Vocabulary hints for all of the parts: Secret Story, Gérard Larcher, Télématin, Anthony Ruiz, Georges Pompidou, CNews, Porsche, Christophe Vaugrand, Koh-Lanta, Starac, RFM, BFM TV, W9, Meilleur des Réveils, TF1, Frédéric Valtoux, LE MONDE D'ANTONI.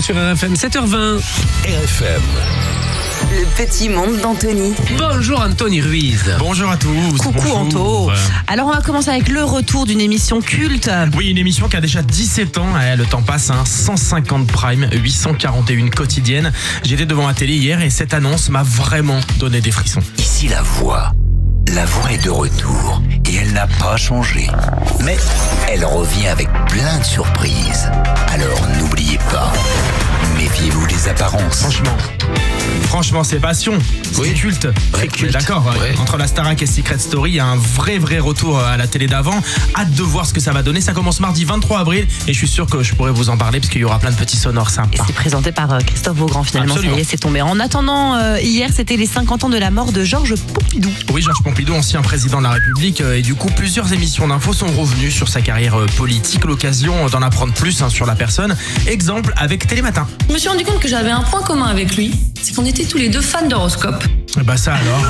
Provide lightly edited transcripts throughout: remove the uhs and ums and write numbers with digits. Sur RFM, 7h20. RFM. Le petit monde d'Anthony. Bonjour Anthony Ruiz. Bonjour à tous. Coucou Anto. Alors on va commencer avec le retour d'une émission culte. Oui, une émission qui a déjà 17 ans. Le temps passe, 150 primes, 841 quotidiennes. J'étais devant la télé hier et cette annonce m'a vraiment donné des frissons. Ici la voix est de retour et elle n'a pas changé. Mais elle revient avec plein de surprises. Alors n'oubliez pas, méfiez-vous des apparences. Franchement, c'est passion, c'est culte. D'accord, ouais. Entre la Starac et Secret Story, il y a un vrai retour à la télé d'avant. Hâte de voir ce que ça va donner. Ça commence mardi 23 avril et je suis sûr que je pourrai vous en parler parce qu'il y aura plein de petits sonores sympas. Et c'est présenté par Christophe Vaugrand finalement. Absolument. Ça y est, c'est tombé. En attendant, hier, c'était les 50 ans de la mort de Georges Pompidou. Oui, Georges Pompidou, ancien président de la République. Et du coup, plusieurs émissions d'infos sont revenues sur sa carrière politique. L'occasion d'en apprendre plus sur la personne. Exemple avec Télématin. Je me suis rendu compte que j'avais un point commun avec lui. C'est qu'on était tous les deux fans d'horoscope. Bah ça alors.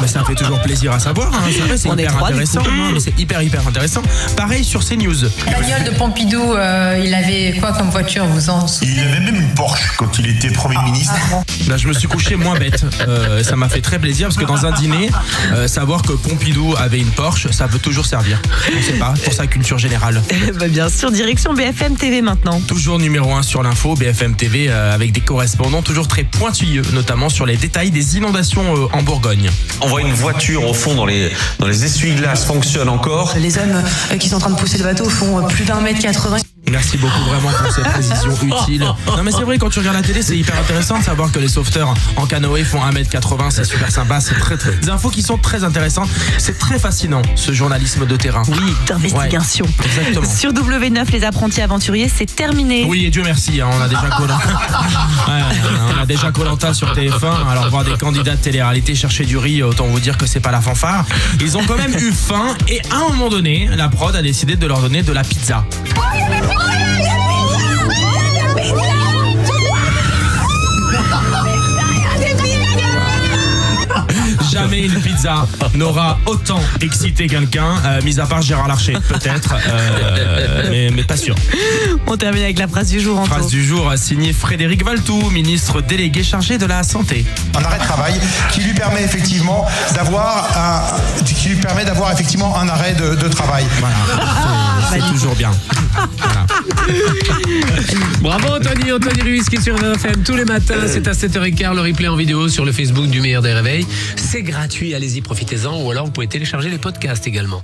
mais ça fait toujours plaisir à savoir. C'est hyper intéressant. C'est hyper intéressant. Pareil sur CNews. La bagnole de Pompidou, il avait quoi comme voiture, vous en souvenez? Il avait même une Porsche quand il était Premier ministre. Là, je me suis couché moins bête. Ça m'a fait très plaisir parce que dans un dîner, savoir que Pompidou avait une Porsche, ça peut toujours servir. On sait pas, pour sa culture générale. Bah bien sûr, direction BFM TV maintenant. Toujours numéro 1 sur l'info, BFM TV avec des correspondants toujours très pointilleux, notamment sur les détails des inondations en Bourgogne. On voit une voiture au fond dans les essuie-glaces fonctionne encore. Les hommes qui sont en train de pousser le bateau font plus d'1,80 m. Merci beaucoup vraiment pour cette précision utile. Non mais c'est vrai, quand tu regardes la télé, c'est hyper intéressant de savoir que les sauveteurs en canoë font 1,80 m, c'est super sympa, c'est très... Des infos qui sont très intéressantes, c'est très fascinant ce journalisme de terrain. Oui, d'investigation. Ouais, exactement. Sur W9, les apprentis aventuriers, c'est terminé. Oui et Dieu merci, on a déjà Koh-Lanta sur TF1. Alors voir des candidats de télé-réalité chercher du riz, autant vous dire que c'est pas la fanfare. Ils ont quand même eu faim et à un moment donné, la prod a décidé de leur donner de la pizza. Jamais une pizza n'aura autant excité quelqu'un, mis à part Gérard Larcher, peut-être, mais pas sûr. On termine avec la phrase du jour. Phrase du jour signée Frédéric Valtoux, ministre délégué chargé de la santé. Un arrêt de travail qui lui permet effectivement d'avoir un arrêt de travail. Voilà, c'est toujours bien. Voilà. Bravo Anthony Ruiz qui est sur RFM tous les matins, c'est à 7h15, le replay en vidéo sur le Facebook du Meilleur des Réveils. C'est gratuit, allez-y, profitez-en, ou alors vous pouvez télécharger les podcasts également.